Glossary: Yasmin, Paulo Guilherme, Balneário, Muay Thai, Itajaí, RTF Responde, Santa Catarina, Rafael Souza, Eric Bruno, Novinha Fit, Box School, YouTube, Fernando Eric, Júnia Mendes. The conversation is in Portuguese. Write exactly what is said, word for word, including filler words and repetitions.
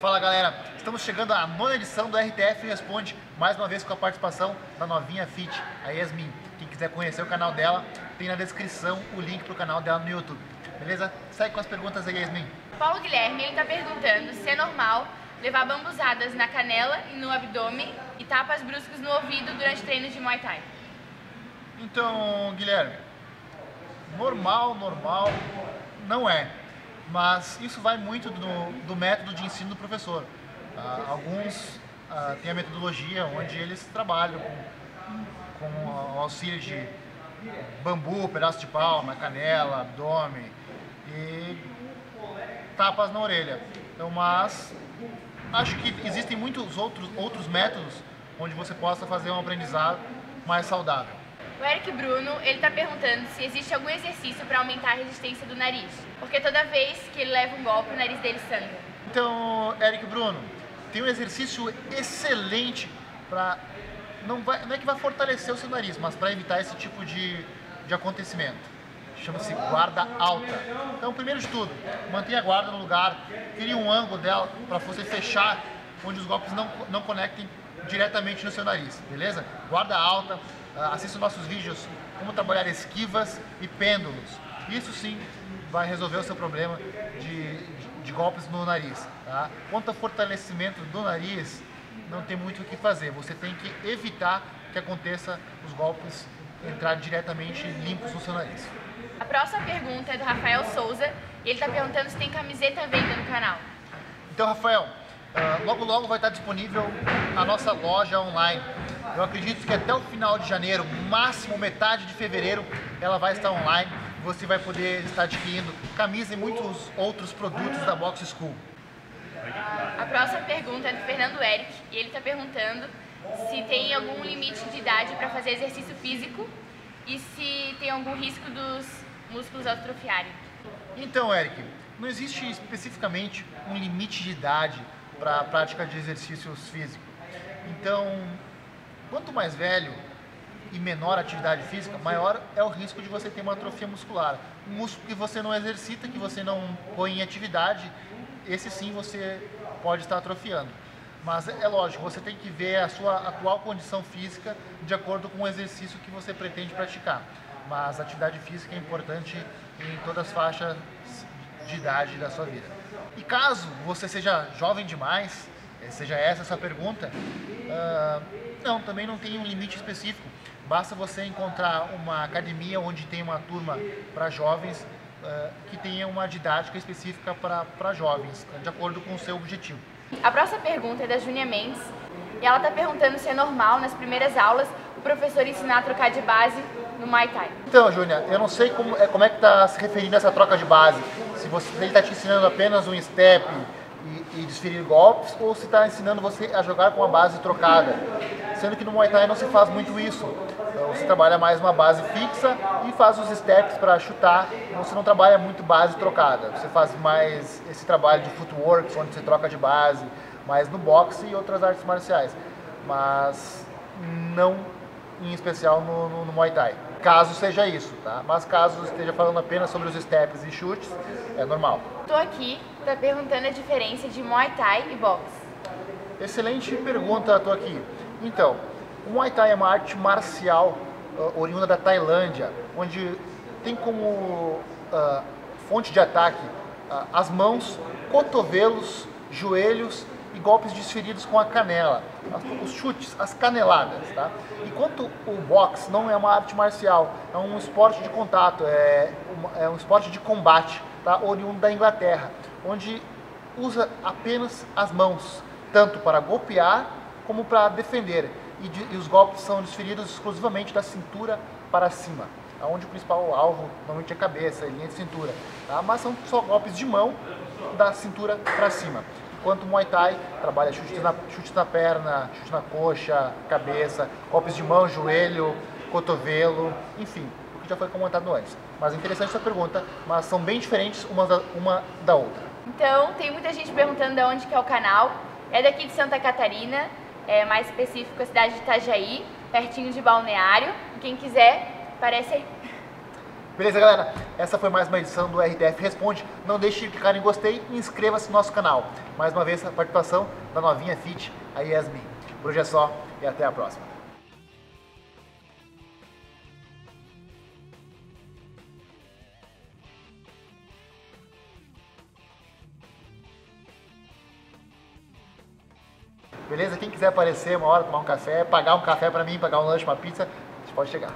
Fala galera, estamos chegando à nona edição do R T F Responde, mais uma vez com a participação da Novinha Fit, a Yasmin. Quem quiser conhecer o canal dela, tem na descrição o link para o canal dela no YouTube, beleza? Segue com as perguntas aí, Yasmin. Paulo Guilherme, ele está perguntando se é normal levar bambuzadas na canela e no abdômen e tapas bruscas no ouvido durante treinos de Muay Thai. Então, Guilherme, normal, normal, não é. Mas isso vai muito do, do método de ensino do professor. Ah, alguns ah, têm a metodologia onde eles trabalham com, com o auxílio de bambu, pedaço de palma, canela, abdômen e tapas na orelha. Então, mas acho que existem muitos outros, outros métodos onde você possa fazer um aprendizado mais saudável. O Eric Bruno, ele está perguntando se existe algum exercício para aumentar a resistência do nariz, porque toda vez que ele leva um golpe, o nariz dele sangra. Então, Eric Bruno, tem um exercício excelente para... Não, vai... não é que vai fortalecer o seu nariz, mas para evitar esse tipo de, de acontecimento. Chama-se guarda alta. Então, primeiro de tudo, mantenha a guarda no lugar, crie um ângulo dela para você fechar, onde os golpes não, não conectem diretamente no seu nariz, beleza? Guarda alta. Assista nossos vídeos como trabalhar esquivas e pêndulos. Isso sim vai resolver o seu problema de, de, de golpes no nariz. Tá? Quanto ao fortalecimento do nariz, não tem muito o que fazer. Você tem que evitar que aconteça os golpes entrarem diretamente limpos no seu nariz. A próxima pergunta é do Rafael Souza e ele está perguntando se tem camiseta à venda no canal. Então, Rafael, logo logo vai estar disponível a nossa loja online. Eu acredito que até o final de janeiro, máximo metade de fevereiro, ela vai estar online. Você vai poder estar adquirindo camisa e muitos outros produtos da Box School. A próxima pergunta é do Fernando Eric e ele está perguntando se tem algum limite de idade para fazer exercício físico e se tem algum risco dos músculos atrofiarem. Então, Eric, não existe especificamente um limite de idade para a prática de exercícios físicos. Então, quanto mais velho e menor a atividade física, maior é o risco de você ter uma atrofia muscular. Um músculo que você não exercita, que você não põe em atividade, esse sim você pode estar atrofiando. Mas é lógico, você tem que ver a sua atual condição física de acordo com o exercício que você pretende praticar. Mas a atividade física é importante em todas as faixas de idade da sua vida. E caso você seja jovem demais, seja essa a sua pergunta, uh, não, também não tem um limite específico. Basta você encontrar uma academia onde tem uma turma para jovens uh, que tenha uma didática específica para jovens, de acordo com o seu objetivo. A próxima pergunta é da Júnia Mendes e ela está perguntando se é normal nas primeiras aulas o professor ensinar a trocar de base no Muay Thai. Então, Júnia, eu não sei como é, como é que está se referindo a essa troca de base. Se você, ele está te ensinando apenas um step e, e desferir golpes ou se está ensinando você a jogar com a base trocada. Sendo que no Muay Thai não se faz muito isso, então, você trabalha mais uma base fixa e faz os steps para chutar, você não trabalha muito base trocada, você faz mais esse trabalho de footwork, onde você troca de base, mais no boxe e outras artes marciais, mas não em especial no, no, no Muay Thai, caso seja isso, tá? Mas caso esteja falando apenas sobre os steps e chutes, é normal. Estou aqui, está perguntando a diferença de Muay Thai e boxe. Excelente pergunta, estou aqui. Então, o Muay Thai é uma arte marcial uh, oriunda da Tailândia, onde tem como uh, fonte de ataque uh, as mãos, cotovelos, joelhos e golpes desferidos com a canela, os chutes, as caneladas, tá? Enquanto o boxe não é uma arte marcial, é um esporte de contato, é, uma, é um esporte de combate, tá? Oriundo da Inglaterra, onde usa apenas as mãos, tanto para golpear como para defender, e, de, e os golpes são desferidos exclusivamente da cintura para cima, onde o principal alvo normalmente é a cabeça e linha de cintura, tá? Mas são só golpes de mão da cintura para cima, enquanto o Muay Thai trabalha chutes na, chutes na perna, chute na coxa, cabeça, golpes de mão, joelho, cotovelo, enfim, o que já foi comentado antes. Mas é interessante essa pergunta, mas são bem diferentes uma da, uma da outra. Então, tem muita gente perguntando de onde que é o canal, é daqui de Santa Catarina, é, mais específico a cidade de Itajaí, pertinho de Balneário. Quem quiser, aparece aí. Beleza, galera? Essa foi mais uma edição do R T F Responde. Não deixe de clicar em gostei e inscreva-se no nosso canal. Mais uma vez, a participação da Novinha Fit, a Yasmin. Por hoje é só e até a próxima. Beleza? Quem quiser aparecer uma hora, tomar um café, pagar um café pra mim, pagar um lanche, uma pizza, a gente pode chegar.